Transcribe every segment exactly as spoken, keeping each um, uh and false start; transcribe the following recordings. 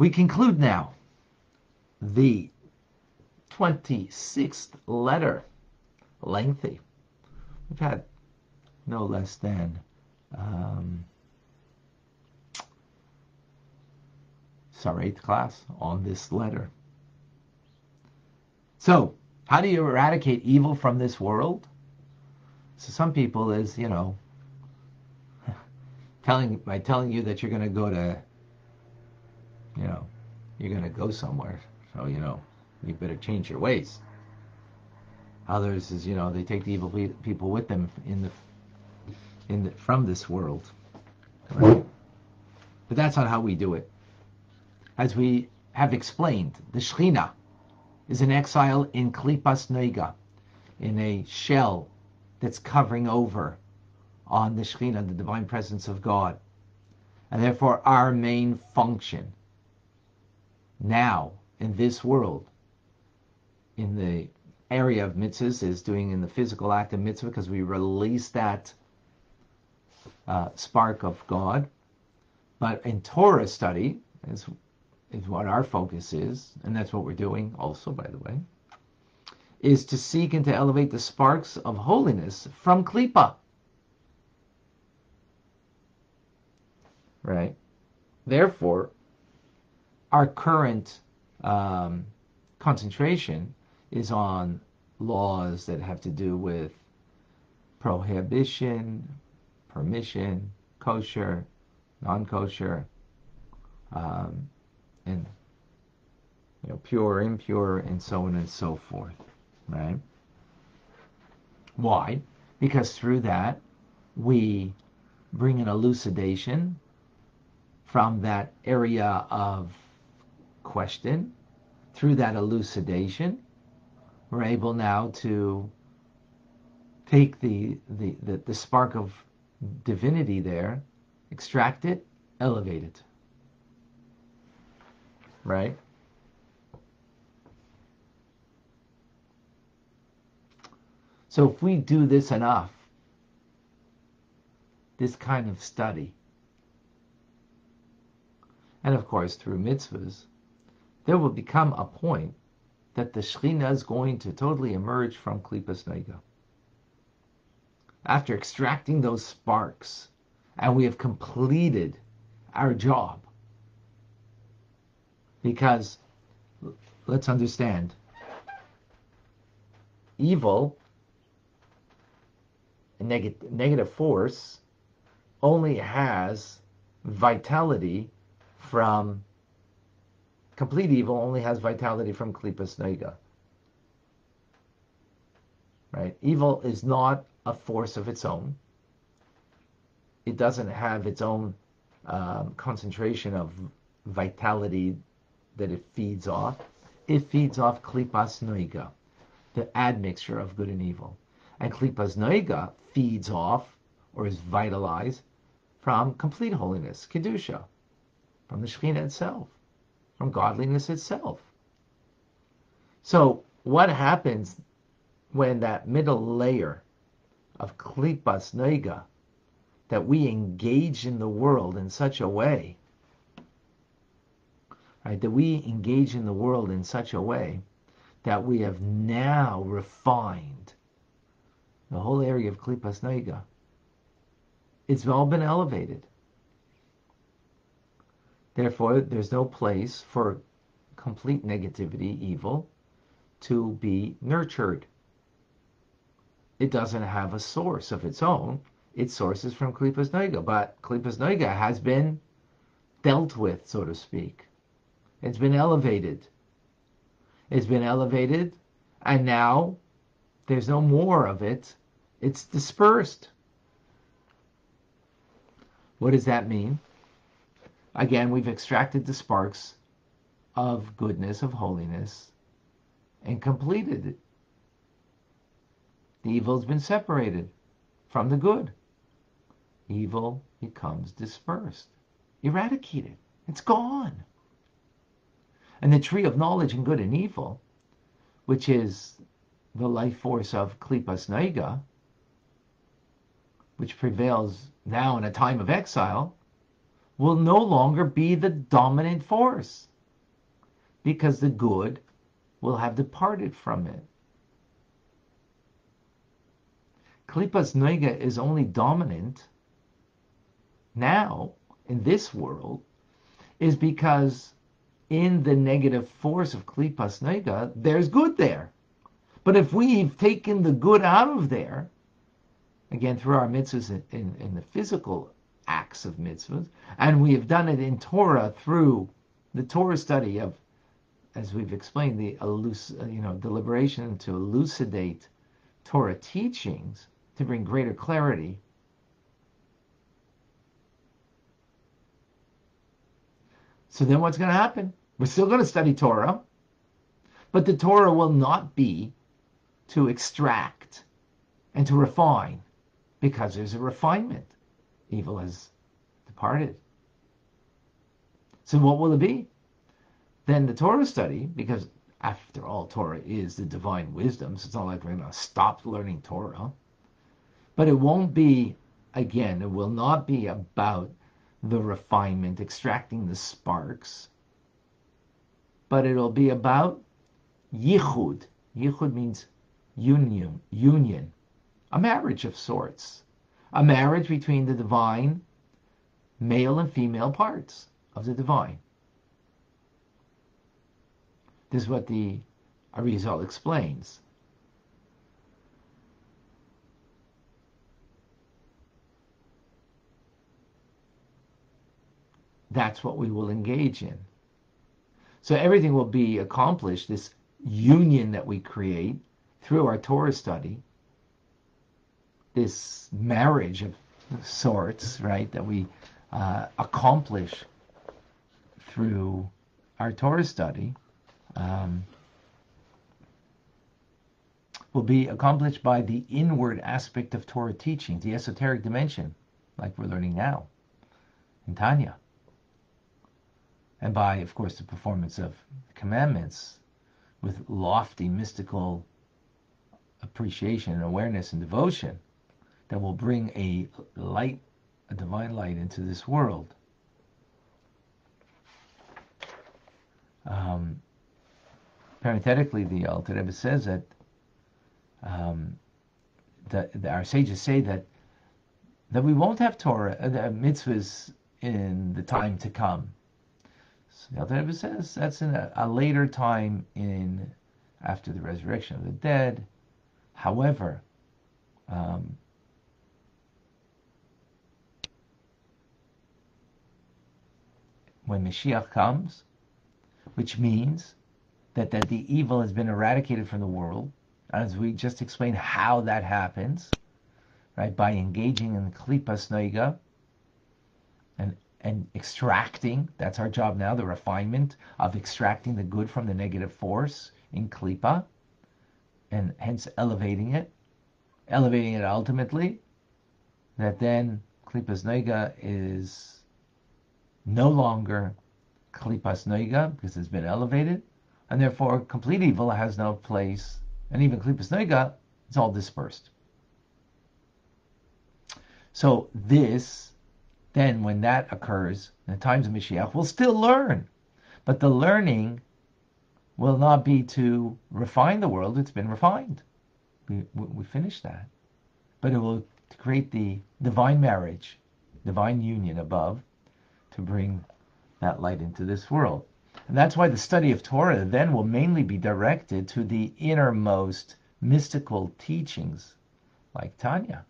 We conclude now the twenty-sixth letter. Lengthy. We've had no less than um, our eighth class on this letter. So, how do you eradicate evil from this world? So some people is, you know, telling by telling you that you're going to go to, you know, you're going to go somewhere. So, you know, you better change your ways. Others is, you know, they take the evil people with them in the, in the, from this world. Right? But that's not how we do it. As we have explained, the Shechina is in exile in Klipas Nogah, in a shell that's covering over on the Shechina, the divine presence of God. And therefore our main function now in this world, in the area of mitzvahs, is doing in the physical act of mitzvah, because we release that uh, spark of God. But in Torah study is, is what our focus is, and that's what we're doing also, by the way, is to seek and to elevate the sparks of holiness from Klipa. Right? Therefore, our current um, concentration is on laws that have to do with prohibition, permission, kosher, non-kosher, um, and, you know, pure, impure, and so on and so forth, right? Why? Because through that, we bring an elucidation from that area of question. Through that elucidation, we're able now to take the, the, the, the spark of divinity there, extract it, elevate it. Right? So if we do this enough, this kind of study, and of course through mitzvahs, there will become a point that the Shechina is going to totally emerge from Klipas Nogah. After extracting those sparks, and we have completed our job. Because, let's understand, evil, a neg- negative force, only has vitality from complete evil only has vitality from Klipas Nogah. Right? Evil is not a force of its own. It doesn't have its own um, concentration of vitality that it feeds off. It feeds off Klipas Nogah, the admixture of good and evil. And Klipas Nogah feeds off, or is vitalized, from complete holiness, kedusha, from the Shechina itself, from godliness itself. So what happens when that middle layer of Klipas Nogah, that we engage in the world in such a way, right, that we engage in the world in such a way that we have now refined the whole area of Klipas Nogah? It's all been elevated. Therefore, there's no place for complete negativity, evil, to be nurtured. It doesn't have a source of its own. Its source is from Klipas Nogah, but Klipas Nogah has been dealt with, so to speak. It's been elevated. It's been elevated, and now there's no more of it. It's dispersed. What does that mean? Again, we've extracted the sparks of goodness, of holiness, and completed it. The evil has been separated from the good. Evil becomes dispersed, eradicated. It's gone. And the tree of knowledge in good and evil, which is the life force of Klipas Nogah, which prevails now in a time of exile, will no longer be the dominant force. because the good will have departed from it. Klipas Nega is only dominant now in this world is because in the negative force of Klipas Nega, there's good there. But if we've taken the good out of there, again, through our mitzvahs in, in, in the physical acts of mitzvahs, and we have done it in Torah through the Torah study of, as we've explained, the eluc- you know, deliberation to elucidate Torah teachings to bring greater clarity, so then what's going to happen? We're still going to study Torah, but the Torah will not be to extract and to refine, because there's a refinement. Evil has departed. So what will it be? Then the Torah study, because after all, Torah is the divine wisdom, so it's not like we're going to stop learning Torah. But it won't be, again, it will not be about the refinement, extracting the sparks, but it'll be about Yichud. Yichud means union, union, a marriage of sorts, a marriage between the divine, male and female parts of the divine. This is what the Arizal explains. That's what we will engage in. So everything will be accomplished, this union that we create through our Torah study, this marriage of sorts, right, that we uh, accomplish through our Torah study, um, will be accomplished by the inward aspect of Torah teaching, the esoteric dimension, like we're learning now in Tanya, and by, of course, the performance of the commandments with lofty mystical appreciation and awareness and devotion that will bring a light, a divine light, into this world. Um, parenthetically, the Alter Rebbe says that, um, that our sages say that that we won't have Torah, uh, the mitzvahs in the time to come. So the Alter Rebbe says that's in a, a later time, in after the resurrection of the dead. However, um, when Mashiach comes, which means that, that the evil has been eradicated from the world, as we just explained how that happens, right, by engaging in Klipas Nogah and and extracting, that's our job now, the refinement of extracting the good from the negative force in Klipa, and hence elevating it, elevating it ultimately, that then Klipas Nogah is no longer Klipas Nogah because it's been elevated, and therefore complete evil has no place, and even Klipas Nogah, it's all dispersed. So this, then when that occurs, in the times of Mashiach, we'll still learn, but the learning will not be to refine the world. It's been refined. We, we, we finished that. But it will create the divine marriage, divine union above, to bring that light into this world. And that's why the study of Torah then will mainly be directed to the innermost mystical teachings, like Tanya.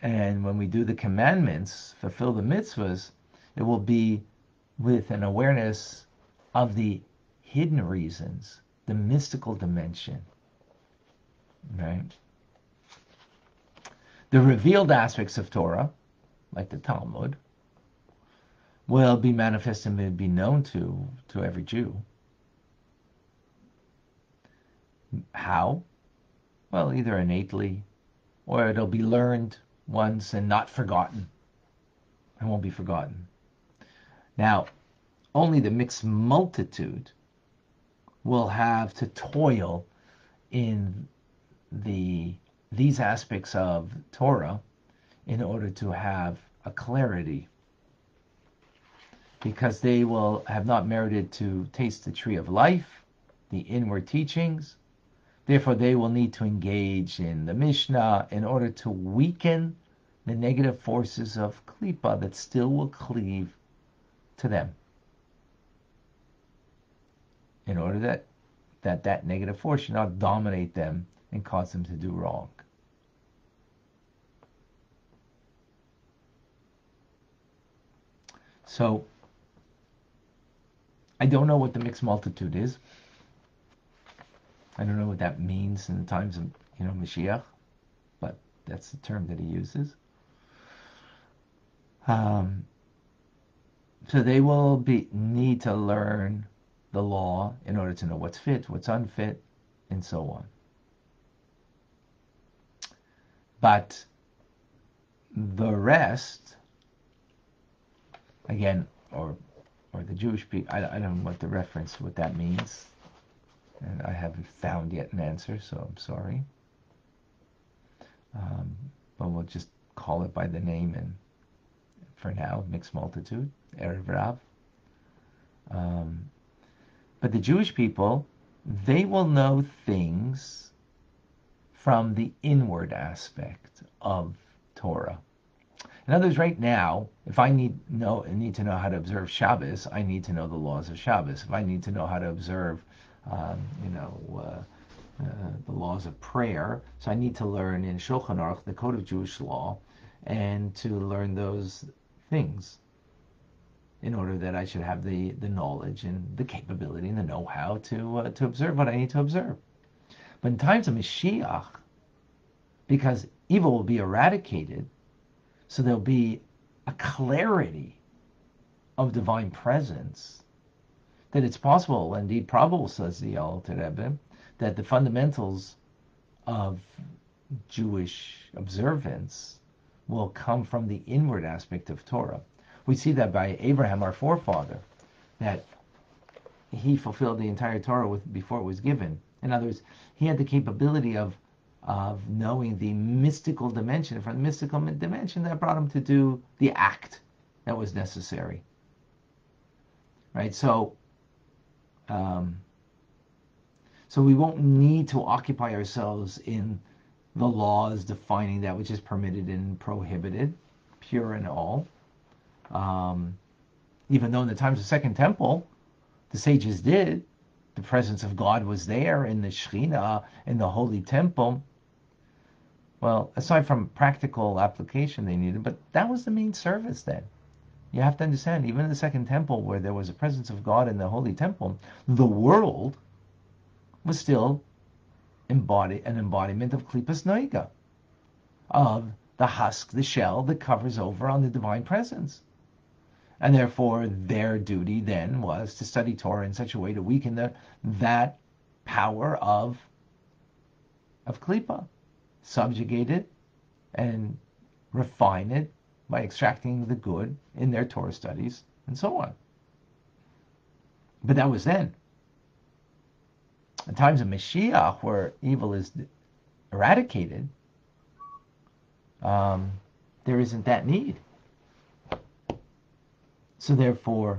And when we do the commandments, fulfill the mitzvahs, it will be with an awareness of the hidden reasons, the mystical dimension, right? The revealed aspects of Torah, like the Talmud, will be manifest and will be known to, to every Jew. How? Well, either innately, or it'll be learned once and not forgotten. It won't be forgotten. Now, only the mixed multitude will have to toil in the these aspects of Torah in order to have a clarity. because they will have not merited to taste the tree of life, the inward teachings. Therefore, they will need to engage in the Mishnah in order to weaken the negative forces of Klipa that still will cleave to them, in order that that, that negative force should not dominate them and cause them to do wrong. So, I don't know what the mixed multitude is. I don't know what that means in the times of, you know, Mashiach, but that's the term that he uses. Um, so they will be need to learn the law in order to know what's fit, what's unfit, and so on. But the rest, again, or or the Jewish people, I, I don't know what the reference, what that means. And I haven't found yet an answer, so I'm sorry. Um, but we'll just call it by the name, and for now, mixed multitude, Erev Rav. Um, but the Jewish people, they will know things from the inward aspect of Torah. In other words, right now, if I need know need to know how to observe Shabbos, I need to know the laws of Shabbos. If I need to know how to observe Um, you know, uh, uh, the laws of prayer. So I need to learn in Shulchan Aruch, the Code of Jewish Law, and to learn those things in order that I should have the, the knowledge and the capability and the know-how to, uh, to observe what I need to observe. But in times of Mashiach, because evil will be eradicated, so there'll be a clarity of divine presence, that it's possible, indeed probable, says the Alter Rebbe, that the fundamentals of Jewish observance will come from the inward aspect of Torah. We see that by Abraham, our forefather, that he fulfilled the entire Torah with, before it was given. In other words, he had the capability of, of knowing the mystical dimension, from the mystical dimension that brought him to do the act that was necessary. Right? So, Um, so we won't need to occupy ourselves in the laws defining that which is permitted and prohibited, pure and all. Um, even though in the times of the Second Temple, the sages did, the presence of God was there in the Shechina, in the Holy Temple. Well, aside from practical application they needed, but that was the main service then. You have to understand, even in the Second Temple, where there was a presence of God in the Holy Temple, the world was still embodied, an embodiment of Klipas Nogah, of the husk, the shell that covers over on the divine presence. And therefore, their duty then was to study Torah in such a way to weaken the, that power of, of Klipa, subjugate it and refine it, by extracting the good in their Torah studies, and so on. But that was then. In times of Mashiach, where evil is eradicated, um, there isn't that need. So therefore,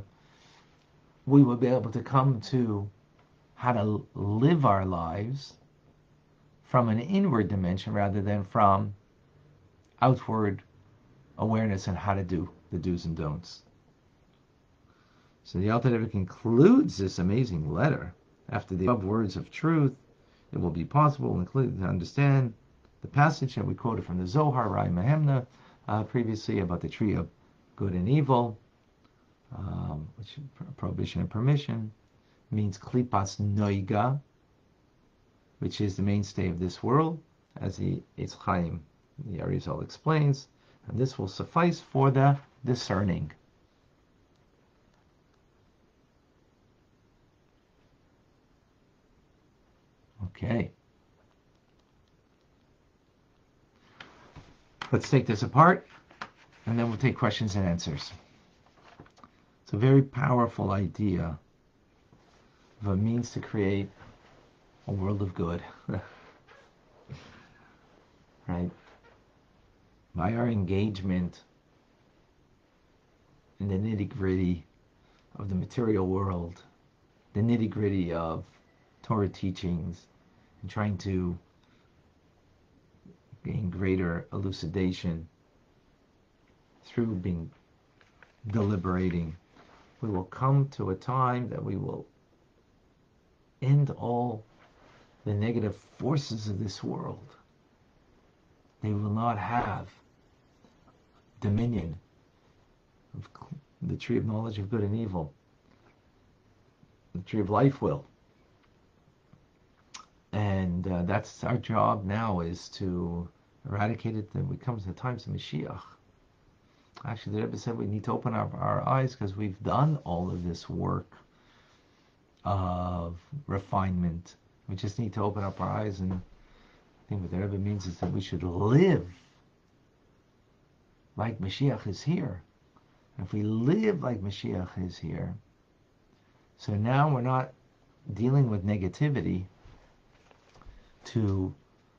we will be able to come to how to live our lives from an inward dimension rather than from outward awareness and how to do the do's and don'ts. So the Alter Rebbe concludes this amazing letter. After the above words of truth, it will be possible and clear to understand the passage that we quoted from the Zohar, Raya Mahemna, uh, previously about the tree of good and evil, um, which prohibition and permission, means Klipas Nogah, which is the mainstay of this world, as the Eitz Chaim, the Arizal, explains. And this will suffice for the discerning. Okay. Let's take this apart, and then we'll take questions and answers. It's a very powerful idea of a means to create a world of good. Right? By our engagement in the nitty-gritty of the material world, the nitty-gritty of Torah teachings, and trying to gain greater elucidation through being deliberating, we will come to a time that we will end all the negative forces of this world. They will not have dominion of the tree of knowledge of good and evil. The tree of life will. And uh, that's our job now, is to eradicate it. Then we come to the times of Mashiach. Actually, the Rebbe said we need to open up our, our eyes, because we've done all of this work of refinement. We just need to open up our eyes, and I think what the Rebbe means is that we should live like Mashiach is here. And if we live like Mashiach is here, so now we're not dealing with negativity, to,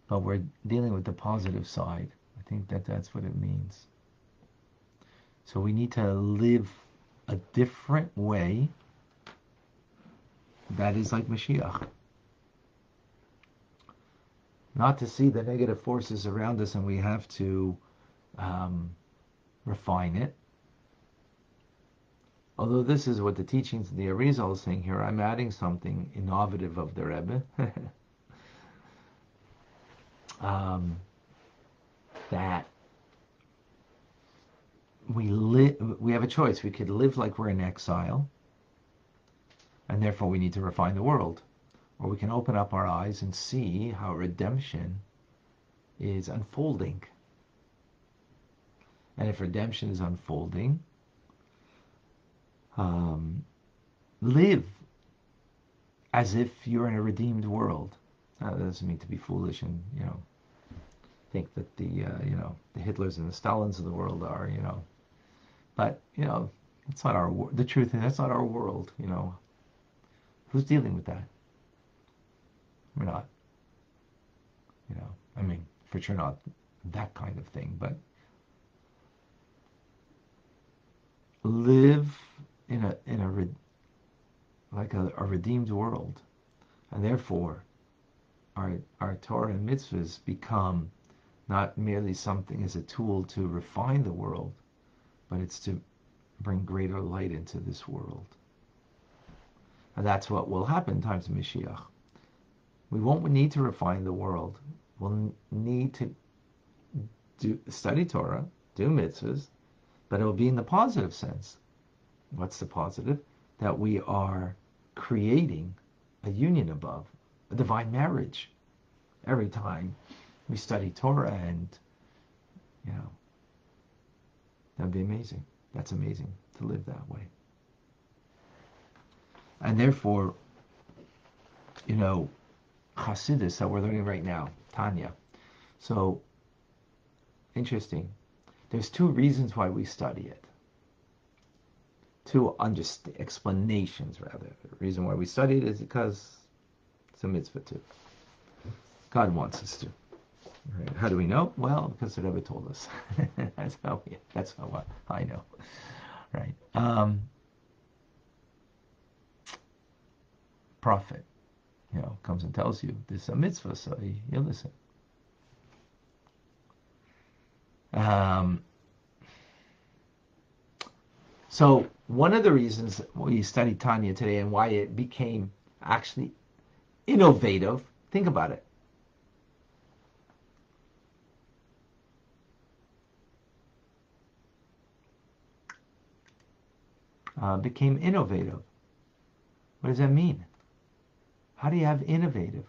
but we're dealing with the positive side. I think that that's what it means. So we need to live a different way that is like Mashiach. Not to see the negative forces around us and we have to um, refine it. Although this is what the teachings of the Arizal is saying here, I'm adding something innovative of the Rebbe. um, that we live, we have a choice. We could live like we're in exile, and therefore we need to refine the world. Or we can open up our eyes and see how redemption is unfolding. And if redemption is unfolding, um, live as if you're in a redeemed world. Now, that doesn't mean to be foolish and, you know, think that the, uh, you know, the Hitlers and the Stalins of the world are, you know. But, you know, it's not our, wor- the truth is that's not our world, you know. Who's dealing with that? We're not, you know, I mean, for sure not that kind of thing, but live in a, in a, like a, a redeemed world. And therefore, our, our Torah and mitzvahs become not merely something as a tool to refine the world, but it's to bring greater light into this world. And that's what will happen in times of Mashiach. We won't need to refine the world. We'll need to do, study Torah, do mitzvahs, but it will be in the positive sense. What's the positive? That we are creating a union above, a divine marriage. Every time we study Torah, and, you know, that'd be amazing. That's amazing to live that way. And therefore, you know, Chassidus that we're learning right now, Tanya. So, interesting. There's two reasons why we study it. Two underst- explanations, rather. The reason why we study it is because it's a mitzvah too. God wants us to. Right. How do we know? Well, because the Rebbe told us. That's how we, that's how I, I know. Right. Um, prophet. You know, comes and tells you this is a mitzvah, so you, you listen. Um, so one of the reasons we studied Tanya today and why it became actually innovative, think about it. Uh, became innovative. What does that mean? How do you have innovative?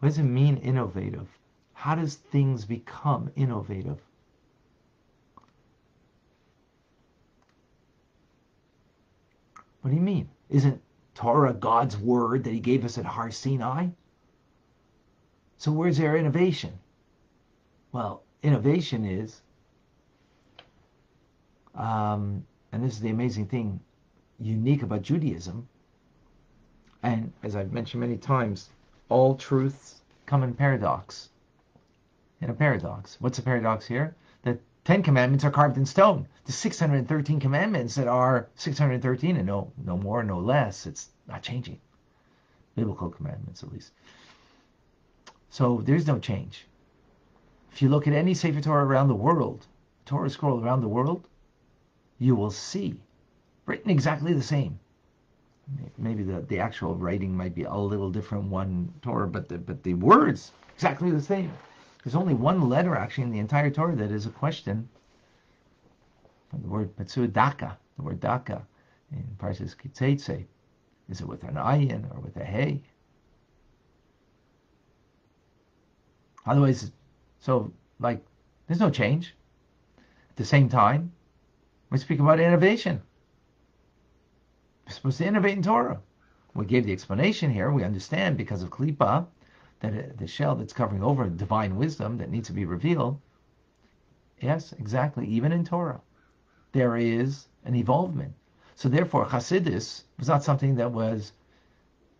What does it mean, innovative? How does things become innovative? What do you mean? Isn't Torah God's word that he gave us at Har Sinai? So where's their innovation? Well, innovation is, Um, and this is the amazing thing, unique about Judaism, and as I've mentioned many times, all truths come in paradox. in a paradox. What's the paradox here? The Ten Commandments are carved in stone. The six hundred thirteen commandments that are six hundred thirteen and no, no more, no less. It's not changing. Biblical commandments, at least. So there's no change. If you look at any Sefer Torah around the world, Torah scroll around the world, you will see written exactly the same. Maybe the, the actual writing might be a little different, one Torah, but the, but the words exactly the same. There's only one letter actually in the entire Torah that is a question. The word Petsu Daka, the word Daka in Parshas Ki Teitzei, is it with an ayin or with a hey? Otherwise, so like there's no change. At the same time, we speak about innovation. We're supposed to innovate in Torah. We gave the explanation here. We understand because of Klipa that the shell that's covering over divine wisdom that needs to be revealed. Yes, exactly. Even in Torah, there is an evolvement. So therefore, Chassidus was not something that was,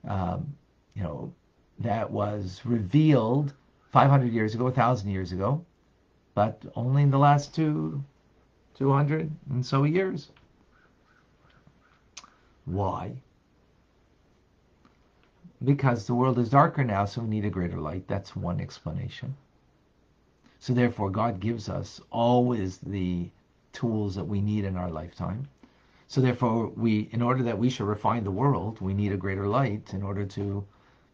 um, you know, that was revealed five hundred years ago, one thousand years ago, but only in the last two, two hundred and so years. Why? Because the world is darker now, so we need a greater light. That's one explanation. So therefore, God gives us always the tools that we need in our lifetime. So therefore, we, in order that we should refine the world, we need a greater light in order to, you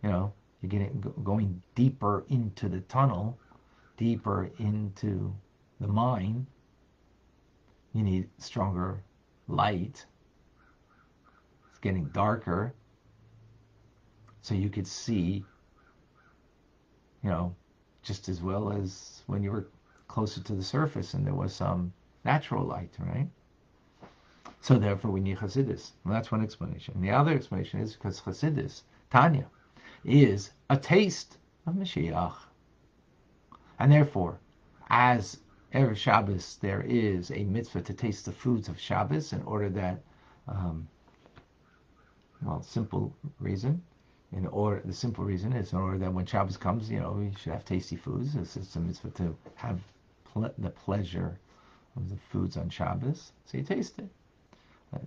know, you're getting, going deeper into the tunnel, deeper into the mine. You need stronger light. It's getting darker. So you could see, you know, just as well as when you were closer to the surface and there was some natural light, right? So therefore we need Chassidus. Well, that's one explanation. And the other explanation is because Chassidus, Tanya, is a taste of Mashiach. And therefore, as Erev Shabbos, there is a mitzvah to taste the foods of Shabbos in order that, um, well, simple reason. In order, the simple reason is in order that when Shabbos comes, you know, you should have tasty foods. It's, it's a mitzvah to have ple the pleasure of the foods on Shabbos, so you taste it. Uh,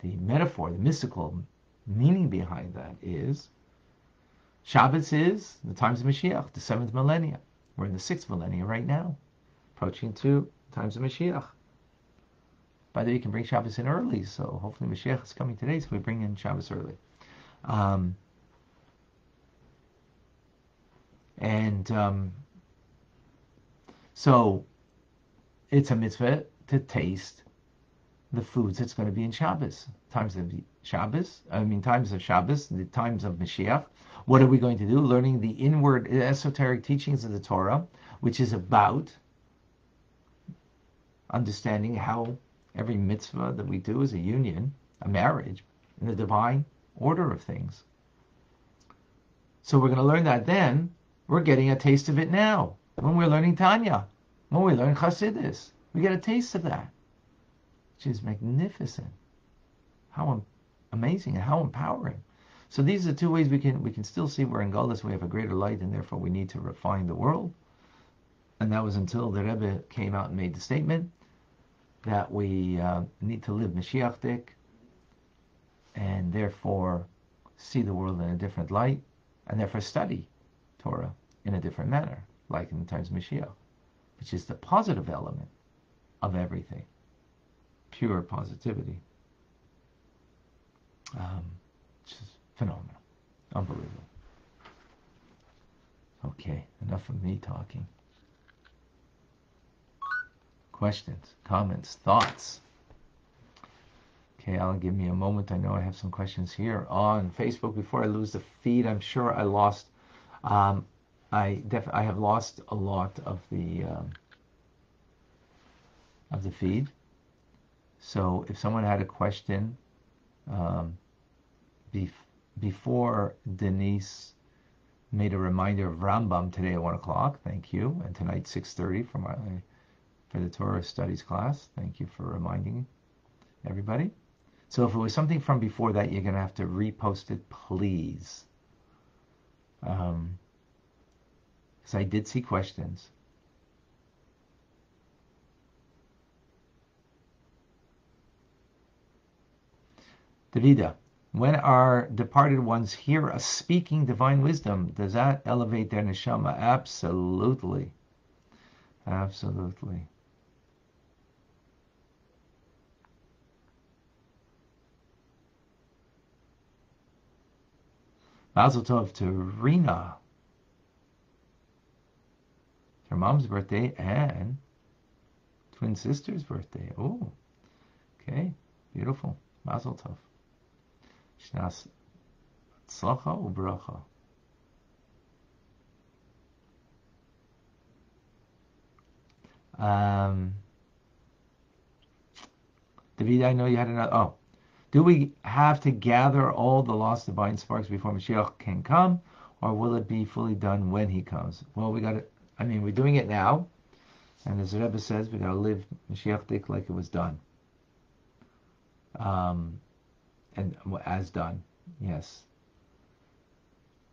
the metaphor, the mystical meaning behind that is, Shabbos is the times of Mashiach, the seventh millennia. We're in the sixth millennia right now, approaching to times of Mashiach. By the way, you can bring Shabbos in early, so hopefully Mashiach is coming today, so we bring in Shabbos early. Um, And um, so it's a mitzvah to taste the foods that's going to be in Shabbos. Times of Shabbos, I mean times of Shabbos, the times of Mashiach. What are we going to do? Learning the inward esoteric teachings of the Torah, which is about understanding how every mitzvah that we do is a union, a marriage, in the divine order of things. So we're going to learn that then. We're getting a taste of it now. When we're learning Tanya, when we learn Chassidus, we get a taste of that, which is magnificent. How amazing and how empowering. So these are two ways we can we can still see we're in Galus. We have a greater light, and therefore we need to refine the world. And that was until the Rebbe came out and made the statement that we uh, need to live Mashiachdik, and therefore see the world in a different light, and therefore study Torah in a different manner, like in the times of Mashiach, which is the positive element of everything, pure positivity, um, which is phenomenal, unbelievable. Okay, enough of me talking. Questions, comments, thoughts? Okay, Alan, give me a moment. I know I have some questions here on Facebook. Before I lose the feed, I'm sure I lost Um, I def I have lost a lot of the um, of the feed. So if someone had a question um, bef before Denise made a reminder of Rambam today at one o'clock, thank you, and tonight six thirty for my for the Torah studies class. Thank you for reminding everybody. So if it was something from before that, you're going to have to repost it, please. Um, because I did see questions. Derrida, when our departed ones hear us speaking divine wisdom, does that elevate their neshama? Absolutely. Absolutely. Mazel Tov to Rina. It's her mom's birthday and twin sister's birthday. Oh, okay. Beautiful. Mazel Tov. Shnas Tzlacha Ubracha. Um, David, I know you had another. Oh. Do we have to gather all the lost divine sparks before Mashiach can come, or will it be fully done when he comes? Well, we got to, I mean, we're doing it now, and as the Rebbe says, we got to live Mashiach Dik like it was done. Um, and as done, yes.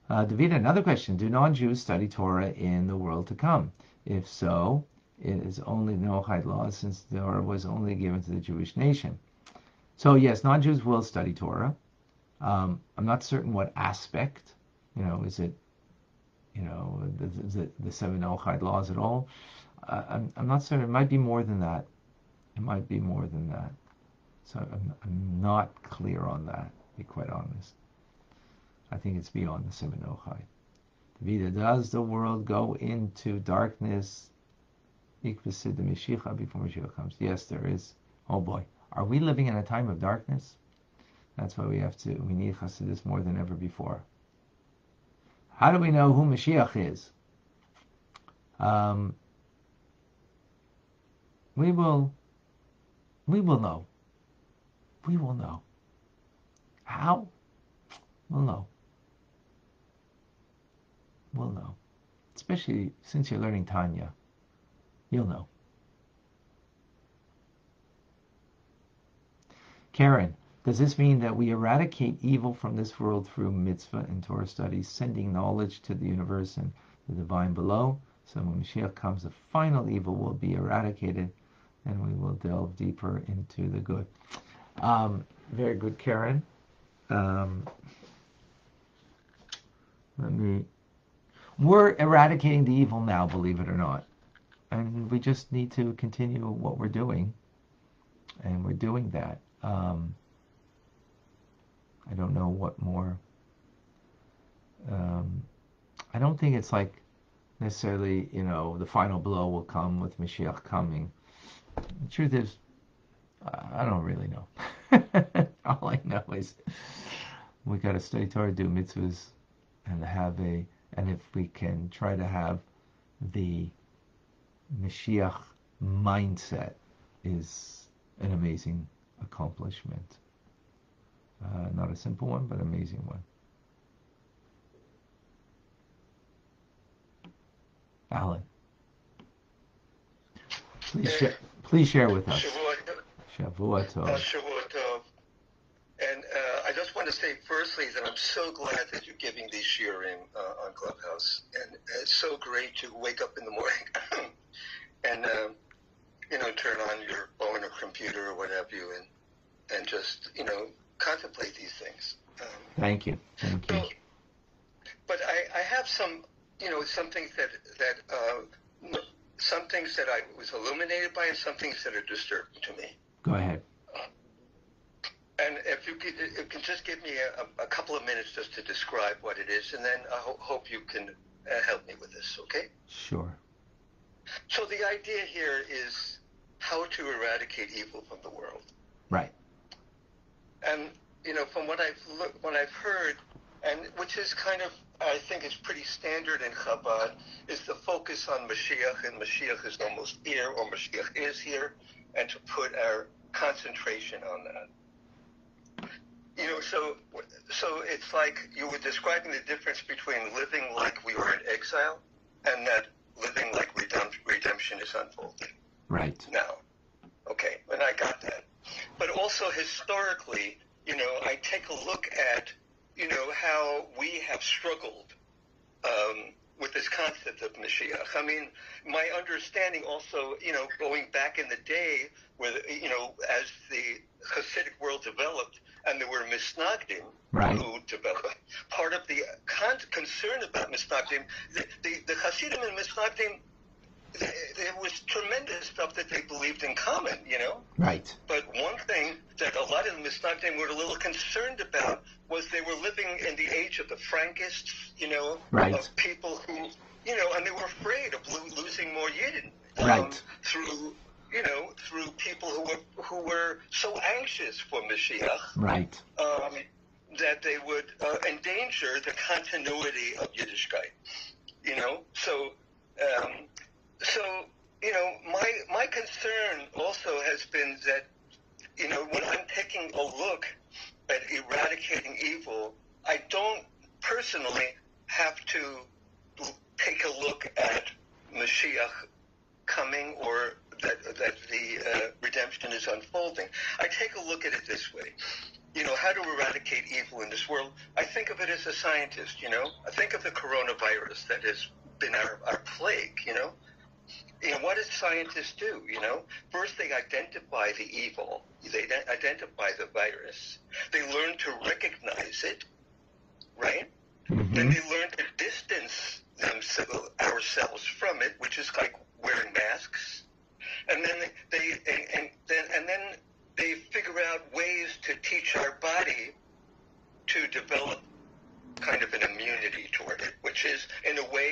Uh, Davida, another question. Do non-Jews study Torah in the world to come? If so, it is only Noahide law, since the Torah was only given to the Jewish nation. So yes, non-Jews will study Torah. Um, I'm not certain what aspect. You know, is it, you know, the, the, the seven Noahide laws at all? Uh, I'm, I'm not certain. It might be more than that. It might be more than that. So I'm, I'm not clear on that, to be quite honest. I think it's beyond the seven Noahide. Davida, does the world go into darkness before Mashiach comes? Yes, there is. Oh boy. Are we living in a time of darkness? That's why we have to, we need Chassidus more than ever before. How do we know who Mashiach is? Um, we will, we will know. We will know. How? We'll know. We'll know. Especially since you're learning Tanya. You'll know. Karen, does this mean that we eradicate evil from this world through mitzvah and Torah studies, sending knowledge to the universe and the divine below? So when Mashiach comes, the final evil will be eradicated, and we will delve deeper into the good. Um, very good, Karen. Um, let me. We're eradicating the evil now, believe it or not, and we just need to continue what we're doing, and we're doing that. Um, I don't know what more. Um, I don't think it's like necessarily, you know, the final blow will come with Mashiach coming. The truth is, I don't really know. All I know is we got to study Torah, do mitzvahs, and have a, and if we can try to have the Mashiach mindset, is an amazing accomplishment. Uh, not a simple one, but amazing one. Alan, please, hey, sh please share with us. Shavua Tov. Shavua Tov. And uh, I just want to say, firstly, that I'm so glad that you're giving these shiurim uh, on Clubhouse, and it's so great to wake up in the morning and. Uh, you know, turn on your phone or computer or what have you, and and just, you know, contemplate these things. Um, thank you, thank you. So, but I, I have some, you know, some things that, that uh, some things that I was illuminated by and some things that are disturbing to me. Go ahead. Uh, and if you could, if you can just give me a, a couple of minutes just to describe what it is, and then I ho hope you can uh, help me with this, okay? Sure. So the idea here is how to eradicate evil from the world, right? And you know, from what I've looked, what I've heard, and which is kind of, I think, is pretty standard in Chabad, is the focus on Mashiach, and Mashiach is almost here, or Mashiach is here, and to put our concentration on that. You know, so so it's like you were describing the difference between living like we were in exile, and that. Living like redemption is unfolding. Right. Now. Okay, and I got that. But also historically, you know, I take a look at, you know, how we have struggled um, with this concept of Mashiach. I mean, my understanding also, you know, going back in the day, where, you know, as the Hasidic world developed and there were Misnagdim. Right. Part of the concern about Misnagdim, the, the, the Hasidim and Misnagdim, there was tremendous stuff that they believed in common, you know? Right. But one thing that a lot of the Misnagdim were a little concerned about was they were living in the age of the Frankists, you know, right. of people who, you know, and they were afraid of lo- losing more Yidden um, right. through, you know, through people who were, who were so anxious for Mashiach. Right. Um, that they would uh, endanger the continuity of Yiddishkeit, you know? So... Um, So, you know, my my concern also has been that, you know, when I'm taking a look at eradicating evil, I don't personally have to take a look at Mashiach coming or that that the uh, redemption is unfolding. I take a look at it this way. You know, how to eradicate evil in this world? I think of it as a scientist, you know. I think of the coronavirus that has been our, our plague, you know. You know, what did scientists do, you know? First, they identify the evil. They identify the virus. They learn to recognize it, right? Mm-hmm. Then they learn to distance themselves, ourselves from it, which is like wearing masks. And then they, they and, and then and then they figure out ways to teach our body to develop kind of an immunity toward it, which is, in a way,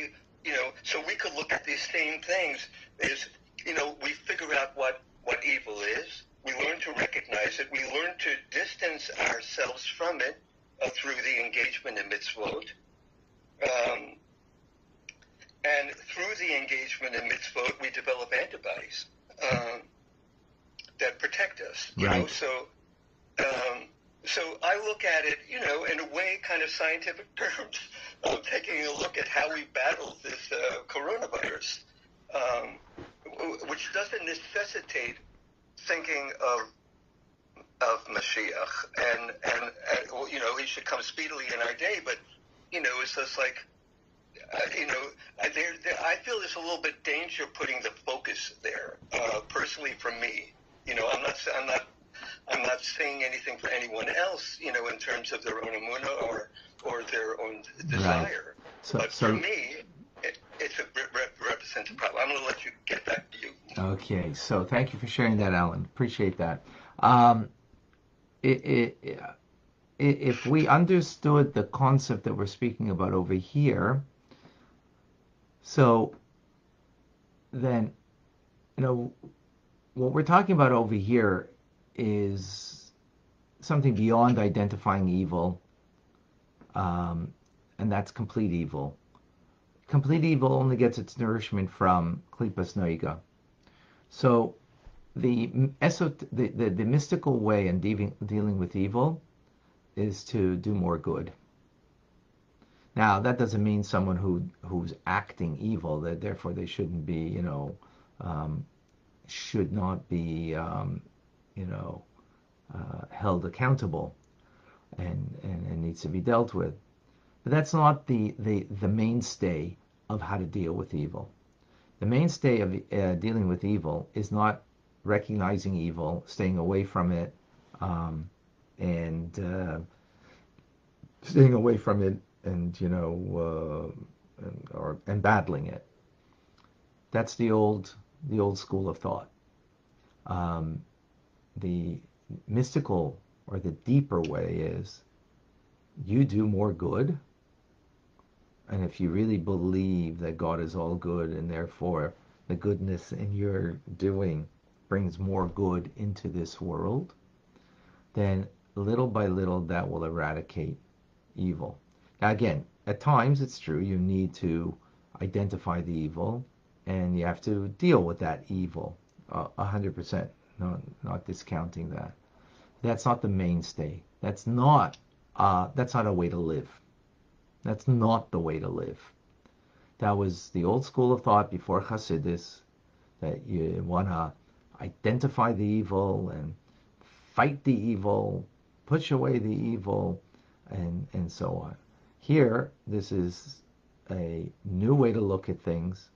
you know, so we could look at these same things is, you know, we figure out what, what evil is. We learn to recognize it. We learn to distance ourselves from it uh, through the engagement in mitzvot. Um, and through the engagement in mitzvot, we develop antibodies um, that protect us. Right. You know, so, um, so I look at it, you know, in a way, kind of scientific terms, of taking a look at how we battle this uh, coronavirus, um, which doesn't necessitate thinking of of Mashiach, and, and, and well, you know, he should come speedily in our day, but, you know, it's just like, uh, you know, there, there, I feel there's a little bit danger putting the focus there, uh, personally for me. You know, I'm not, I'm not, I'm not saying anything for anyone else, you know, in terms of their own emuna or or their own desire. Right. So, but so, for me, it, it's a rep- represents a problem. I'm going to let you get back to you. Okay. So thank you for sharing that, Alan. Appreciate that. Um, it, it, it, if we understood the concept that we're speaking about over here, so then, you know, what we're talking about over here is something beyond identifying evil, um, and that's complete evil. Complete evil only gets its nourishment from Klipas Nogah. So the, esot- the, the, the mystical way in de- dealing with evil is to do more good. Now, that doesn't mean someone who who's acting evil, that therefore they shouldn't be, you know, um, should not be... Um, you know, uh, held accountable and, and, and needs to be dealt with. But that's not the, the, the mainstay of how to deal with evil. The mainstay of uh, dealing with evil is not recognizing evil, staying away from it, um, and uh, staying away from it and, you know, uh, and, or, and battling it. That's the old, the old school of thought. Um, The mystical or the deeper way is you do more good, and if you really believe that God is all good and therefore the goodness in your doing brings more good into this world, then little by little that will eradicate evil. Now again, at times it's true you need to identify the evil and you have to deal with that evil a hundred percent. No, not discounting that. That's not the mainstay. That's not uh, that's not a way to live. That's not the way to live. That was the old school of thought before Chassidus, that you want to identify the evil and fight the evil, push away the evil, and, and so on. Here, this is a new way to look at things.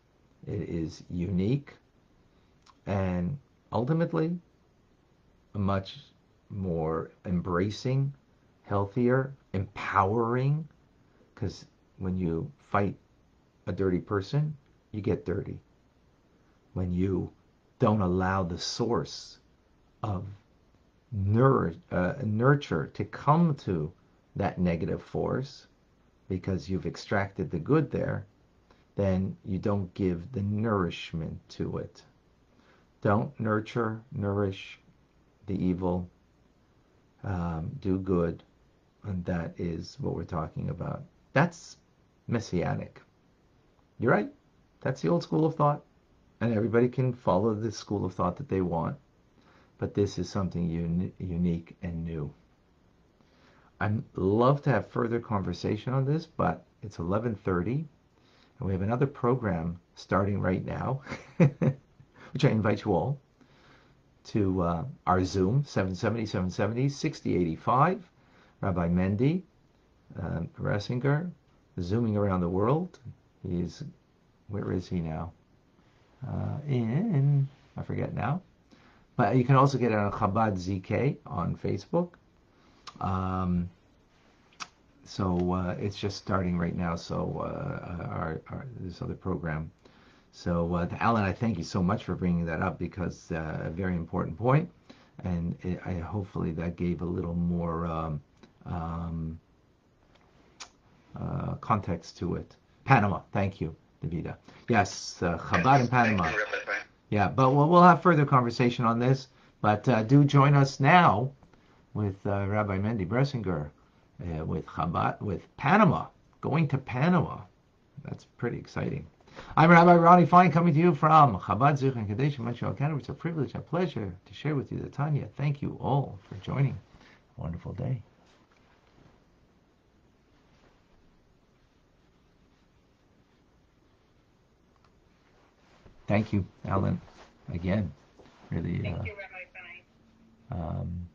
It is unique and ultimately, a much more embracing healthier, empowering, because when you fight a dirty person, you get dirty. When you don't allow the source of nourish, uh, nurture to come to that negative force, because you've extracted the good there, then you don't give the nourishment to it. Don't nurture, nourish the evil, um, do good, and that is what we're talking about. That's messianic. You're right. That's the old school of thought, and everybody can follow the school of thought that they want, but this is something un- unique and new. I'd love to have further conversation on this, but it's eleven thirty, and we have another program starting right now, which I invite you all to uh, our Zoom, seven seventy, seven seventy, sixty eighty-five, Rabbi Mendy uh, Pressinger, zooming around the world. He's, where is he now? Uh, in, I forget now. But you can also get it on Chabad Z K on Facebook. Um, so uh, it's just starting right now, so uh, our, our, this other program. So uh, Alan, I thank you so much for bringing that up, because uh, a very important point, and it, I hopefully that gave a little more um, um, uh, context to it. Panama, thank you, Davida. Yes, uh, Chabad in Panama. Yeah, but we'll, we'll have further conversation on this, but uh, do join us now with uh, Rabbi Mendy Pressinger, uh, with Chabad, with Panama, going to Panama. That's pretty exciting. I'm Rabbi Ronnie Fine, coming to you from Chabad Zuch and Kadesh in Montreal, Canada. It's a privilege, a pleasure to share with you the Tanya. Thank you all for joining. Wonderful day. Thank you, Alan, again. Really. Thank uh, you, Rabbi Fine. Um,